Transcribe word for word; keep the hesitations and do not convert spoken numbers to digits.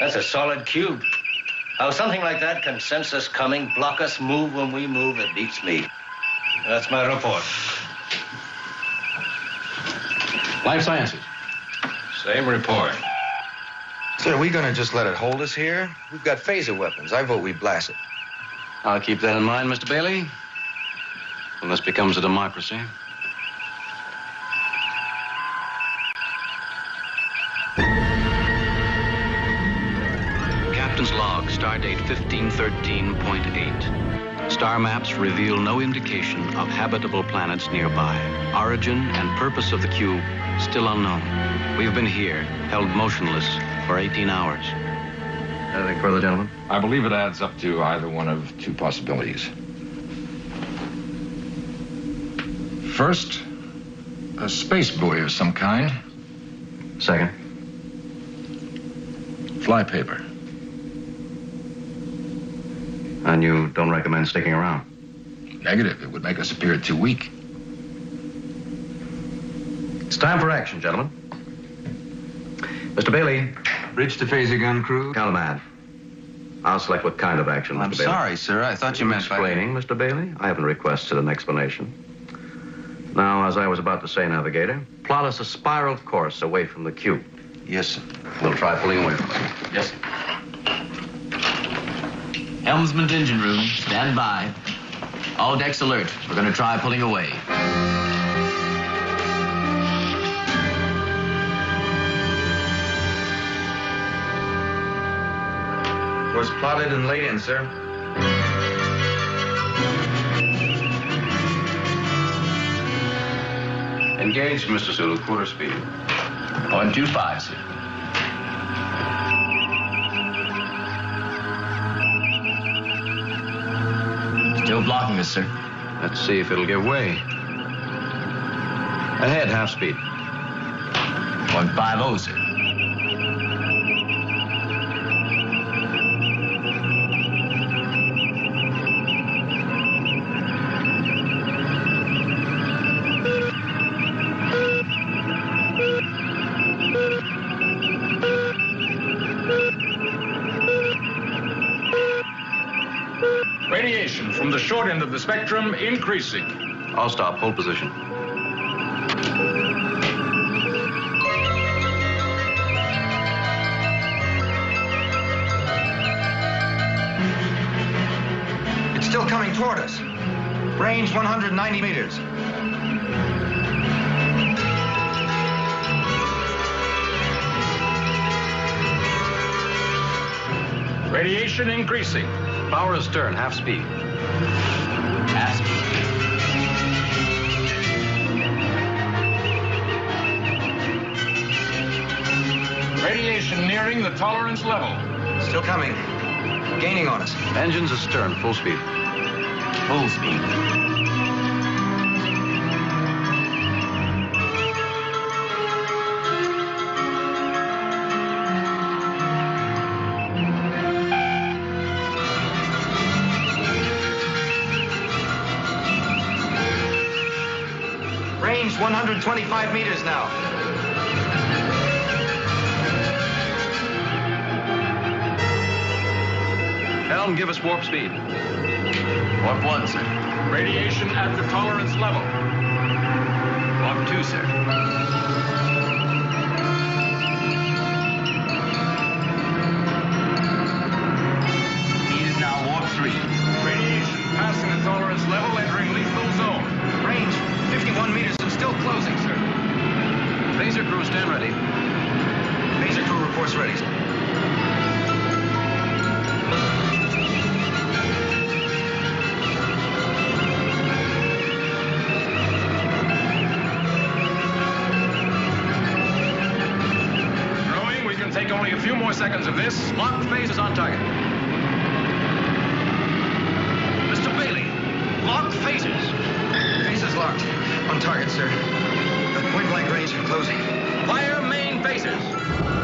That's a solid cube. How something like that can sense us coming, block us, move when we move, it beats me. That's my report. Life Sciences. Same report. Sir, are we gonna just let it hold us here? We've got phaser weapons. I vote we blast it. I'll keep that in mind, Mister Bailey. When this becomes a democracy. Captain's log, stardate fifteen thirteen point eight. Star maps reveal no indication of habitable planets nearby. Origin and purpose of the cube still unknown. We've been here, held motionless for eighteen hours. Anything further, gentlemen? I believe it adds up to either one of two possibilities. First, a space buoy of some kind. Second, flypaper. And you don't recommend sticking around? Negative. It would make us appear too weak. It's time for action, gentlemen. Mister Bailey. Bridge to phaser gun crew. Countermand. I'll select what kind of action, Mister Bailey. I'm sorry, sir. I thought you meant explaining, Mister Bailey. I haven't requested an explanation. Now, as I was about to say, Navigator, plot us a spiral course away from the cube. Yes, sir. We'll try pulling away from it. Yes, sir. Helmsman's engine room, stand by. All decks alert. We're going to try pulling away. Was plotted and laid in, sir. Engaged, Mister Sulu, quarter speed. point two five, sir. Still blocking us, sir. Let's see if it'll give way. Ahead, half speed. one five oh, sir. From the short end of the spectrum, increasing. I'll stop. Hold position. It's still coming toward us. Range one hundred ninety meters. Radiation increasing. Power astern, half speed. Half speed. Radiation nearing the tolerance level. Still coming. Gaining on us. Engines astern, full speed. Full speed. one hundred twenty-five meters now. Helm, give us warp speed. Warp one, sir. Radiation at the tolerance level. Warp two, sir. Speed is now warp three. Radiation passing the tolerance level, entering lethal zone. Range fifty-one meters. Still closing, sir. Phaser crew, stand ready. Phaser crew reports ready, sir. Growing, we can take only a few more seconds of this. Locked phasers on target. Mister Bailey, locked phasers. Phasers locked. On target, sir. At point-blank range and closing. Fire main phasers.